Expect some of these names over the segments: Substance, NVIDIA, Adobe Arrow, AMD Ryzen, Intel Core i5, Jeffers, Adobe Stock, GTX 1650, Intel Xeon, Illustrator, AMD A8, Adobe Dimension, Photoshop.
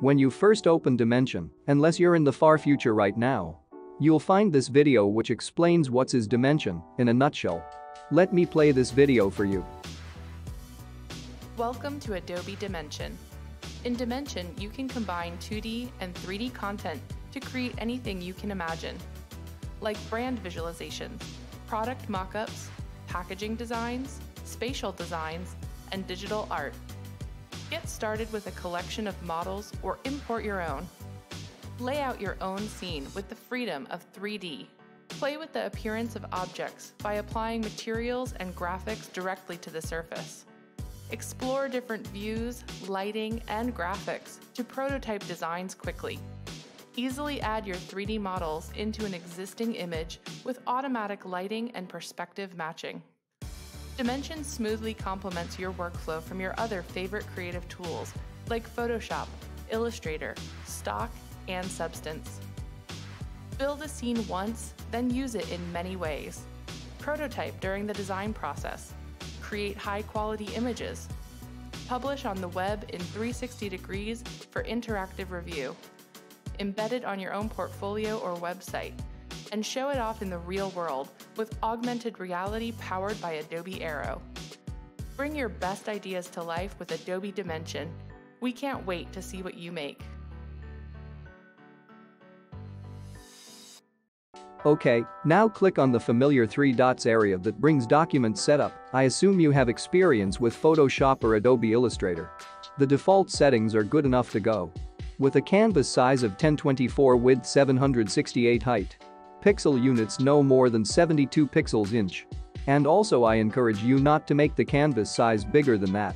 when you first open Dimension, unless you're in the far future right now. You'll find this video which explains what's is Dimension in a nutshell. Let me play this video for you. Welcome to Adobe Dimension. In Dimension, you can combine 2D and 3D content to create anything you can imagine, like brand visualizations, product mockups, packaging designs, spatial designs, and digital art. Get started with a collection of models or import your own. Lay out your own scene with the freedom of 3D. Play with the appearance of objects by applying materials and graphics directly to the surface. Explore different views, lighting, and graphics to prototype designs quickly. Easily add your 3D models into an existing image with automatic lighting and perspective matching. Dimension smoothly complements your workflow from your other favorite creative tools like Photoshop, Illustrator, Stock, and Substance. Build a scene once, then use it in many ways. Prototype during the design process. Create high-quality images. Publish on the web in 360 degrees for interactive review. Embed it on your own portfolio or website, and show it off in the real world with augmented reality powered by Adobe Arrow. Bring your best ideas to life with Adobe Dimension. We can't wait to see what you make. Okay, now click on the familiar three dots area that brings document setup. I assume you have experience with Photoshop or Adobe Illustrator. The default settings are good enough to go. With a canvas size of 1024 width 768 height. Pixel units no more than 72 pixels inch. And also I encourage you not to make the canvas size bigger than that.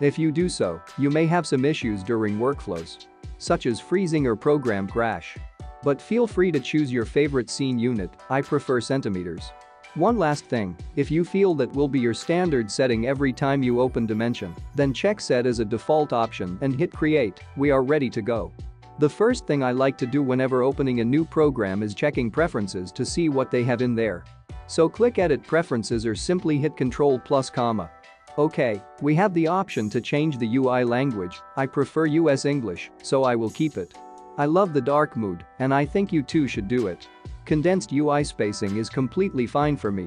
If you do so, you may have some issues during workflows, such as freezing or program crash. But feel free to choose your favorite scene unit, I prefer centimeters. One last thing, if you feel that will be your standard setting every time you open Dimension, then check set as a default option and hit create, we are ready to go. The first thing I like to do whenever opening a new program is checking preferences to see what they have in there. So click edit preferences or simply hit Ctrl+. Okay, we have the option to change the UI language, I prefer US English, so I will keep it. I love the dark mood, and I think you too should do it. Condensed UI spacing is completely fine for me.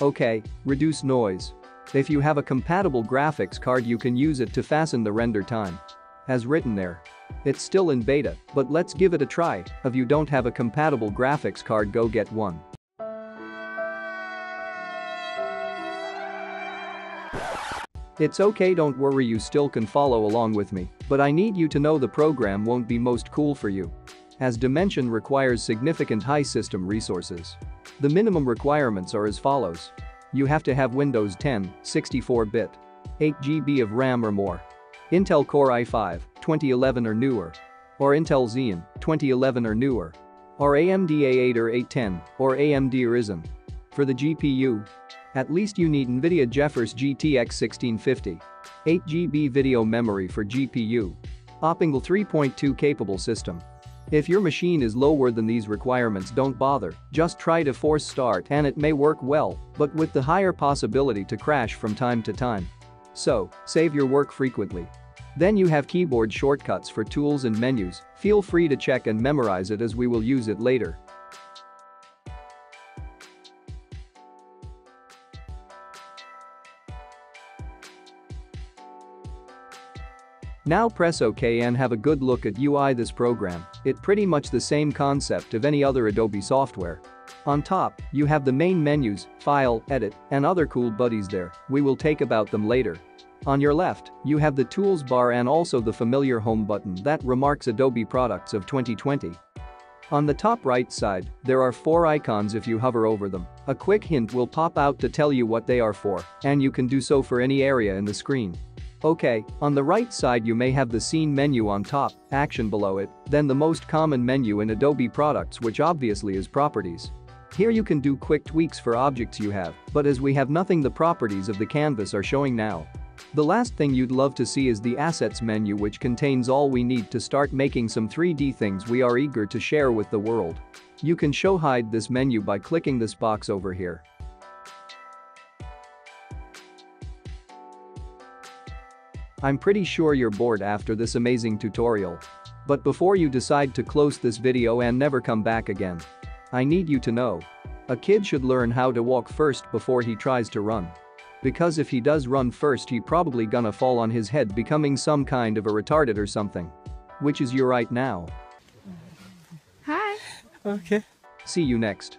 Okay, reduce noise. If you have a compatible graphics card you can use it to fasten the render time. As written there. It's still in beta, but let's give it a try. If you don't have a compatible graphics card, go get one. It's okay, don't worry, you still can follow along with me, but I need you to know the program won't be most cool for you, as Dimension requires significant high system resources. The minimum requirements are as follows. You have to have Windows 10, 64-bit, 8 GB of RAM or more, Intel Core i5, 2011 or newer, or Intel Xeon, 2011 or newer, or AMD A8 or 810, or AMD Ryzen. For the GPU, at least you need NVIDIA Jeffers GTX 1650, 8 GB video memory for GPU, Optingal 3.2 capable system. If your machine is lower than these requirements, don't bother, just try to force start and it may work well, but with the higher possibility to crash from time to time. So, save your work frequently. Then you have keyboard shortcuts for tools and menus, feel free to check and memorize it as we will use it later. Now press OK and have a good look at UI this program, it's pretty much the same concept of any other Adobe software. On top, you have the main menus, file, edit, and other cool buddies there, we will take about them later. On your left, you have the tools bar and also the familiar home button that remarks Adobe products of 2020. On the top right side, there are four icons if you hover over them, a quick hint will pop out to tell you what they are for, and you can do so for any area in the screen. Okay, on the right side you may have the scene menu on top, action below it, then the most common menu in Adobe products which obviously is properties. Here you can do quick tweaks for objects you have, but as we have nothing the properties of the canvas are showing now. The last thing you'd love to see is the assets menu which contains all we need to start making some 3D things we are eager to share with the world. You can show hide this menu by clicking this box over here. I'm pretty sure you're bored after this amazing tutorial. But before you decide to close this video and never come back again, I need you to know. A kid should learn how to walk first before he tries to run. Because if he does run first, he probably gonna fall on his head, becoming some kind of a retarded or something. Which is you right now. Hi. Okay. See you next.